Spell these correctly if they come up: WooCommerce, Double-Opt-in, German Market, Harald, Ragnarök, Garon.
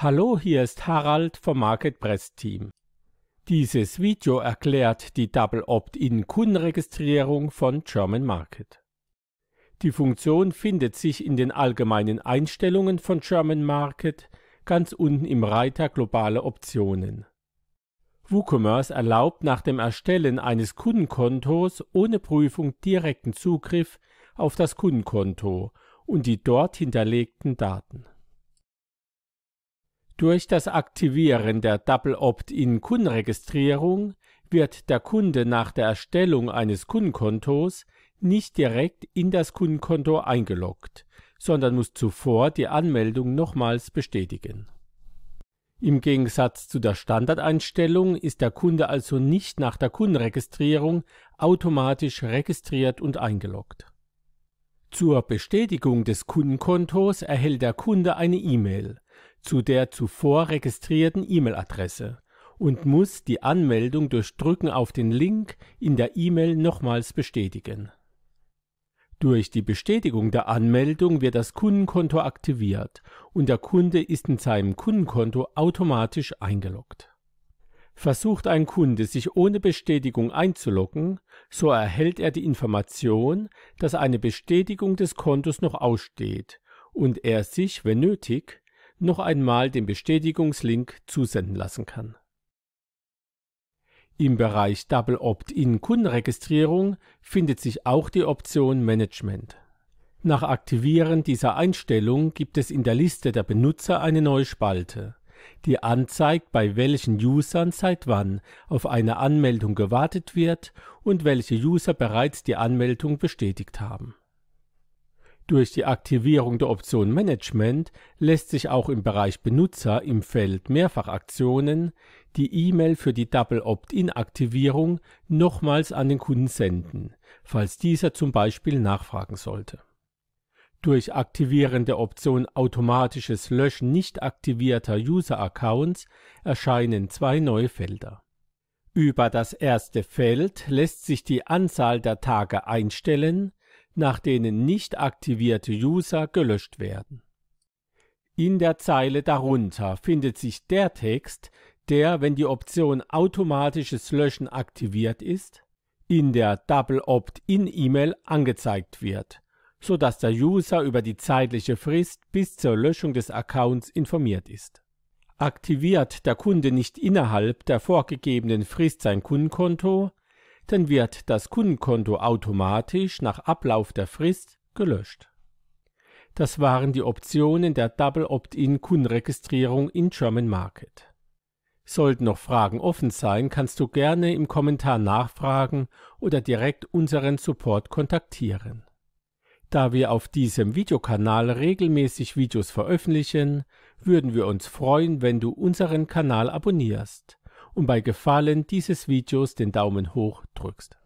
Hallo, hier ist Harald vom MarketPress-Team. Dieses Video erklärt die Double Opt-in Kundenregistrierung von German Market. Die Funktion findet sich in den allgemeinen Einstellungen von German Market ganz unten im Reiter Globale Optionen. WooCommerce erlaubt nach dem Erstellen eines Kundenkontos ohne Prüfung direkten Zugriff auf das Kundenkonto und die dort hinterlegten Daten. Durch das Aktivieren der Double Opt-in Kundenregistrierung wird der Kunde nach der Erstellung eines Kundenkontos nicht direkt in das Kundenkonto eingeloggt, sondern muss zuvor die Anmeldung nochmals bestätigen. Im Gegensatz zu der Standardeinstellung ist der Kunde also nicht nach der Kundenregistrierung automatisch registriert und eingeloggt. Zur Bestätigung des Kundenkontos erhält der Kunde eine E-Mail zu der zuvor registrierten E-Mail-Adresse und muss die Anmeldung durch Drücken auf den Link in der E-Mail nochmals bestätigen. Durch die Bestätigung der Anmeldung wird das Kundenkonto aktiviert und der Kunde ist in seinem Kundenkonto automatisch eingeloggt. Versucht ein Kunde, sich ohne Bestätigung einzuloggen, so erhält er die Information, dass eine Bestätigung des Kontos noch aussteht und er sich, wenn nötig, noch einmal den Bestätigungslink zusenden lassen kann. Im Bereich Double Opt-in Kundenregistrierung findet sich auch die Option Management. Nach Aktivieren dieser Einstellung gibt es in der Liste der Benutzer eine neue Spalte, die anzeigt, bei welchen Usern seit wann auf eine Anmeldung gewartet wird und welche User bereits die Anmeldung bestätigt haben. Durch die Aktivierung der Option Management lässt sich auch im Bereich Benutzer im Feld Mehrfachaktionen die E-Mail für die Double Opt-in-Aktivierung nochmals an den Kunden senden, falls dieser zum Beispiel nachfragen sollte. Durch Aktivieren der Option Automatisches Löschen nicht aktivierter User-Accounts erscheinen zwei neue Felder. Über das erste Feld lässt sich die Anzahl der Tage einstellen, nach denen nicht aktivierte User gelöscht werden. In der Zeile darunter findet sich der Text, der, wenn die Option Automatisches Löschen aktiviert ist, in der Double Opt-in-E-Mail angezeigt wird, sodass der User über die zeitliche Frist bis zur Löschung des Accounts informiert ist. Aktiviert der Kunde nicht innerhalb der vorgegebenen Frist sein Kundenkonto, dann wird das Kundenkonto automatisch nach Ablauf der Frist gelöscht. Das waren die Optionen der Double Opt-in Kundenregistrierung in German Market. Sollten noch Fragen offen sein, kannst du gerne im Kommentar nachfragen oder direkt unseren Support kontaktieren. Da wir auf diesem Videokanal regelmäßig Videos veröffentlichen, würden wir uns freuen, wenn du unseren Kanal abonnierst und bei Gefallen dieses Videos den Daumen hoch drückst.